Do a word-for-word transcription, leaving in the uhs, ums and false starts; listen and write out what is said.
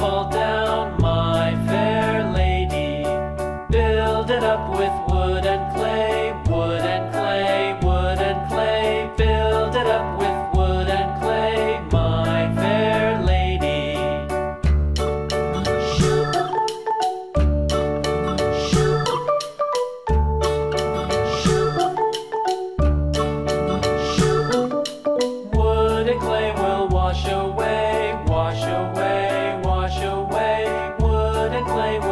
fall down, my fair lady. Build it up with wood and clay, wood and clay, wood and clay. Build it up with wood and clay, my fair lady. Shoop, shoop, shoop, shoop. Wood and clay will wash away, wash away, wash away. Wood and clay will